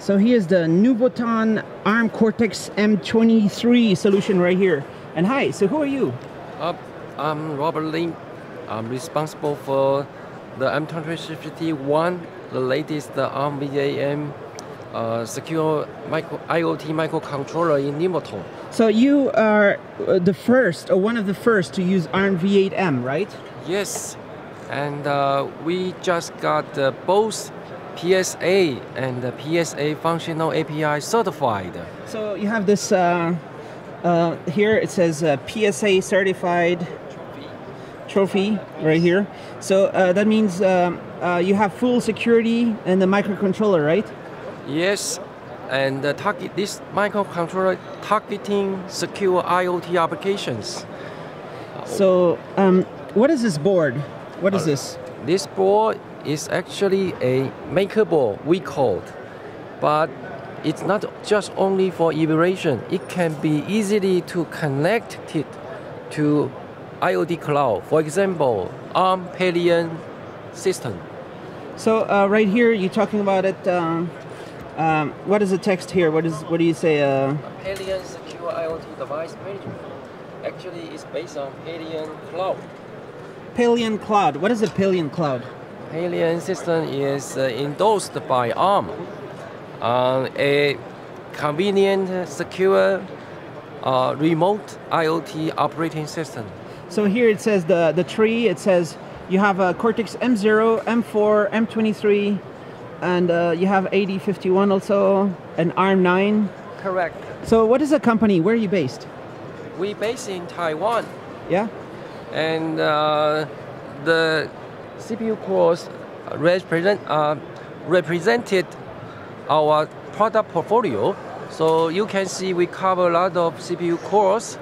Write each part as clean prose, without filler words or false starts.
So here's the Nuvoton ARM Cortex M23 solution right here. And hi, so who are you? I'm Robert Lin. I'm responsible for the M2351, the latest ARM V8M secure IoT microcontroller in Dimverton. So you are the first, or one of the first, to use ARM V8M, right? Yes, and we just got both PSA and the PSA functional API certified. So you have this here, it says PSA certified trophy right here. So that means you have full security and the microcontroller, right? Yes, and this microcontroller targeting secure IoT applications. So what is this board? What is this? This board is actually a maker board, we call it, but it's not just only for evaluation. It can be easily to connect it to IoT cloud, for example, ARM Pelion system. So right here, you're talking about it. What is the text here? What do you say? Pelion secure IoT device management. Actually, it's based on Pelion Cloud. Pelion Cloud. What is a Pelion Cloud? Pelion system is endorsed by ARM. A convenient, secure, remote IoT operating system. So here it says the tree. It says you have a Cortex M0, M4, M23, and you have 8051 also, and Arm9. Correct. So what is the company? Where are you based? We're based in Taiwan. Yeah. And the CPU cores represented our product portfolio. So you can see we cover a lot of CPU cores,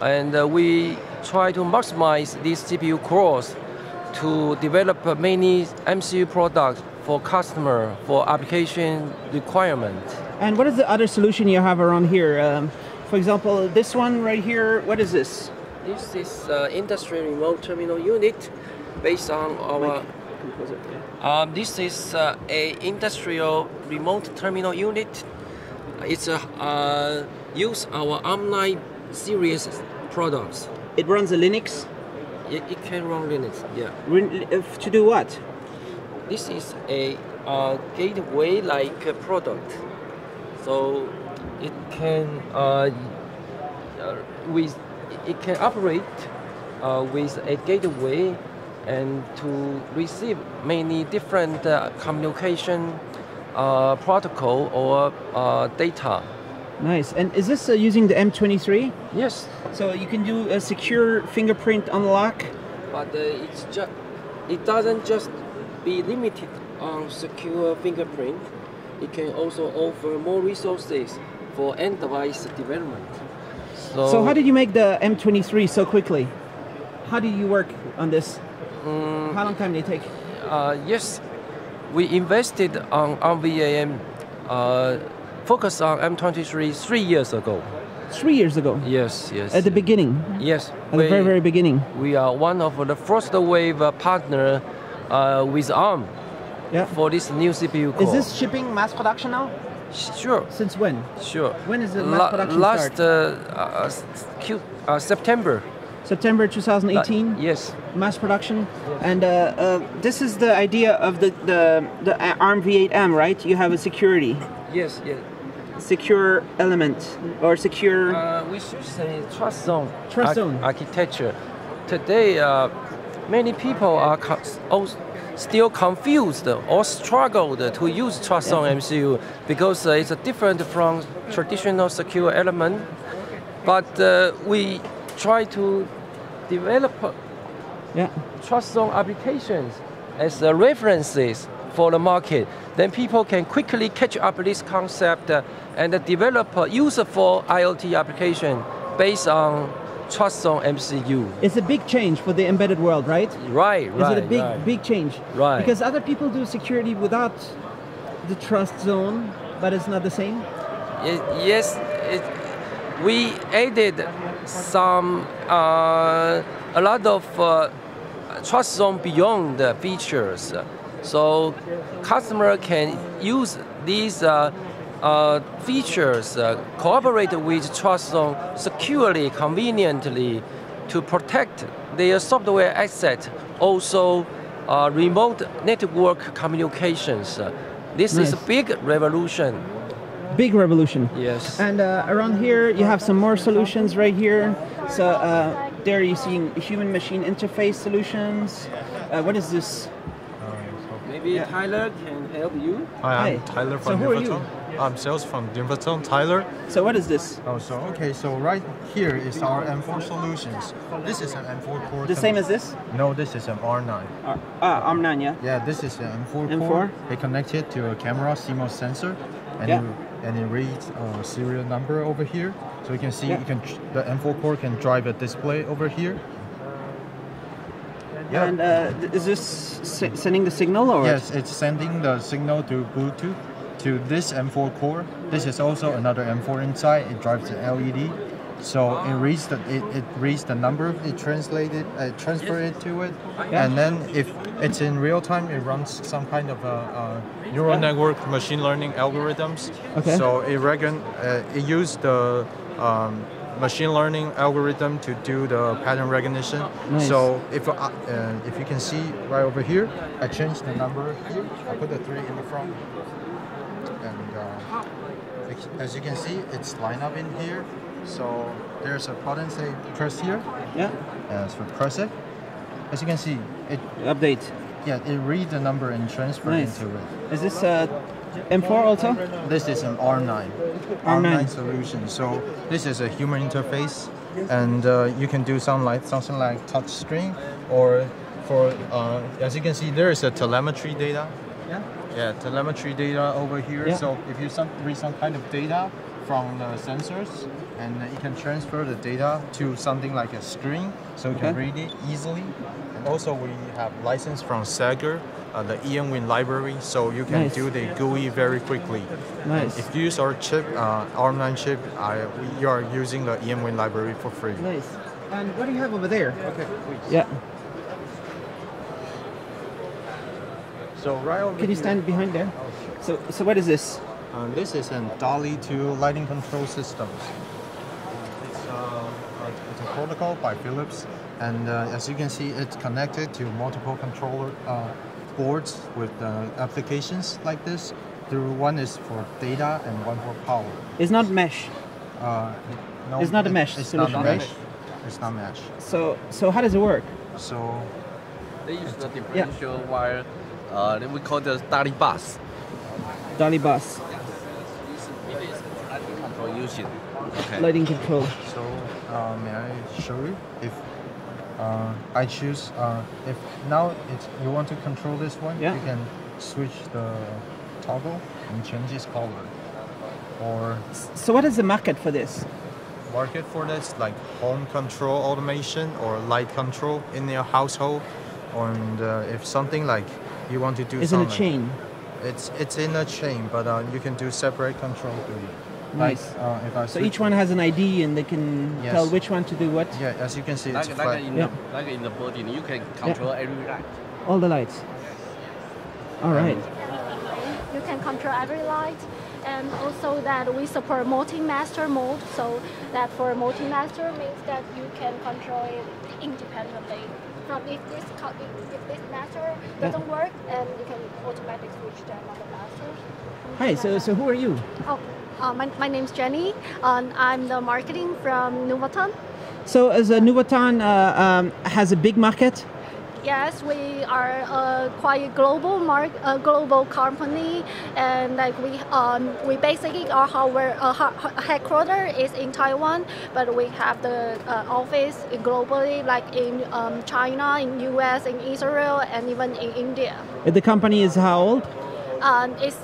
and we try to maximize these CPU cores to develop many MCU products for customer, for application requirement. And what is the other solution you have around here? For example, this one right here, what is this? This is industry remote terminal unit based on our... this is a industrial remote terminal unit. It's use our Arm9 series products. It runs a Linux? It can run Linux, yeah. To do what? This is a gateway-like product. So it can it can operate with a gateway and to receive many different communication protocol or data. Nice. And is this using the M23? Yes. So you can do a secure fingerprint unlock. But it doesn't just be limited on secure fingerprint. It can also offer more resources for end device development. So how did you make the M23 so quickly? How did you work on this? How long time did it take? Yes, we invested on ARM V8M, focused on M23 3 years ago. 3 years ago? Yes, yes. At the beginning? Yes. At the very, very beginning. We are one of the first wave partner with ARM, yeah, for this new CPU core. Is this shipping mass production now? Sure. Since when? Sure. When is the mass production start? September. September 2018? Yes. Mass production. Yes. And this is the idea of the ARM V8M, right? You have a security. Yes, yes. Secure element or secure... we should say trust zone. Trust zone. Architecture. Today, many people are still confused or struggled to use trust zone MCU because it's different from traditional secure element. But we try to develop trust zone applications as references for the market. Then people can quickly catch up this concept and develop a useful IoT application based on trust zone MCU. It's a big change for the embedded world, right? Right, right. Is it a big, big change? Right. Because other people do security without the trust zone, but it's not the same? Yes, we added some, a lot of trust zone beyond features. So customer can use these features, cooperate with Trust Zone securely, conveniently to protect their software asset, also remote network communications. This is a big revolution. Big revolution. Yes. And around here, you have some more solutions right here. So there you're seeing human-machine interface solutions. What is this? Maybe Tyler can help you. Hi, I'm Tyler from Nuvoton. I'm sales from Dimverton, Tyler. So what is this? Oh, so okay, so right here is our M4 solutions. This is an M4 core. The same as this? No, this is an Arm9. Arm9, yeah. Yeah, this is an M4 core. It connected to a camera CMOS sensor, and it reads serial number over here. So you can see the M4 core can drive a display over here. Yeah. And is this sending the signal or? Yes, it's sending the signal through Bluetooth to this M4 core. This is also another M4 inside. It drives the LED, so it reads the number. It transfers it to it, and then if it's in real time, it runs some kind of a neural network machine learning algorithms. Okay. So it used the machine learning algorithm to do the pattern recognition. Nice. So if you can see right over here, I changed the number here. I put the 3 in the front. And as you can see, it's lined up in here. So there's a button say press here. Yeah. So press it. As you can see, it updates. Yeah, it reads the number and transfers into it. Is this M4 also? This is an Arm9 solution. So this is a human interface, and you can do something like touch screen, or for as you can see, there is a telemetry data. Yeah. Yeah, telemetry data over here. Yeah. So if you read some kind of data from the sensors, and you can transfer the data to something like a screen, so you can read it easily. And also we have license from Segger, the emWin library, so you can do the GUI very quickly. Nice. And if you use our chip, Arm9 chip, you are using the emWin library for free. Nice. And what do you have over there? Okay, please. Yeah. So right over here. Can you stand behind there? Oh, sure. So what is this? This is an DALI-2 lighting control systems. It's a protocol by Philips, and as you can see, it's connected to multiple controller boards with applications like this. One is for data and one for power. It's not mesh. No, it's not a mesh. It's not mesh. It's not mesh. So how does it work? So they use the differential wire. Then we call the DALI bus. DALI bus. Okay. Lighting control. So may I show you? If I choose, if now you want to control this one, you can switch the toggle and change its color. Or so, what is the market for this? Market for this, like home control automation or light control in your household, and if something like you want to do. It's in a chain. It's in a chain, but you can do separate control through it. Nice. So each one has an ID, and they can tell which one to do what. Yeah, as you can see, it's like in the building, you can control every light. All the lights. All right. You can control every light, and also that we support multi-master mode. So that for multi-master means that you can control it independently. From if this master doesn't work, and you can automatically switch to another master. Hi. So who are you? Oh. My name's Jenny. I'm the marketing from Nuvoton. So as a Nuvoton has a big market? Yes, we are quite global global company, and like we basically our headquarters is in Taiwan, but we have the office globally, like in China, in US, in Israel, and even in India. The company is how old? It's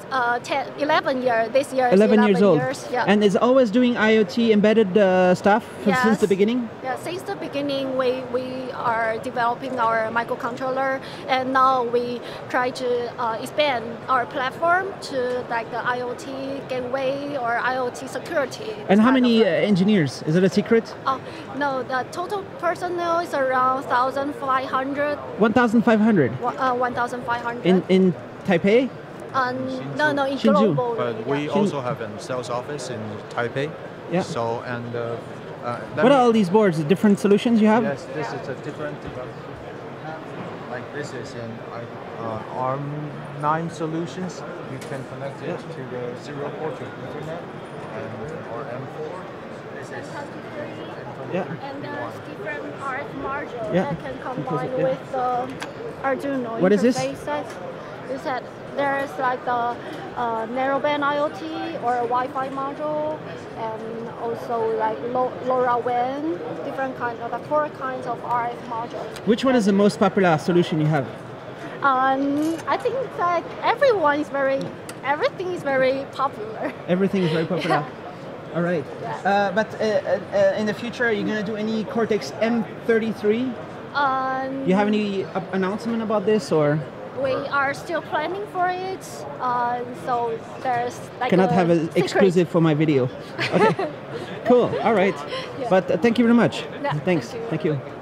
11 years old. Yeah. And is always doing IoT embedded stuff since the beginning? Yeah, since the beginning we are developing our microcontroller, and now we try to expand our platform to like the IoT gateway or IoT security. And how many engineers? Is it a secret? No, the total personnel is around 1,500. 1,500? 1,500. In Taipei? No, in global. But we also have a sales office in Taipei. Yeah. So, and what are all these boards? The different solutions you have? Yes, this is a different development. Like this is an ARM9 solutions. You can connect it to the serial port of Ethernet or M4. This is and there's different RF module that can combine with the Arduino. What is this? You said there's like the narrowband IoT or a Wi-Fi module, and also like LoRaWAN, different kinds of like 4 kinds of RF modules. Which one is the most popular solution you have? I think that everything is very popular. Everything is very popular. All right. But in the future, are you going to do any Cortex M33? You have any announcement about this, or? We are still planning for it. So there's like have an exclusive for my video. Okay. Cool. All right. But thank you very much. Thanks. Thank you.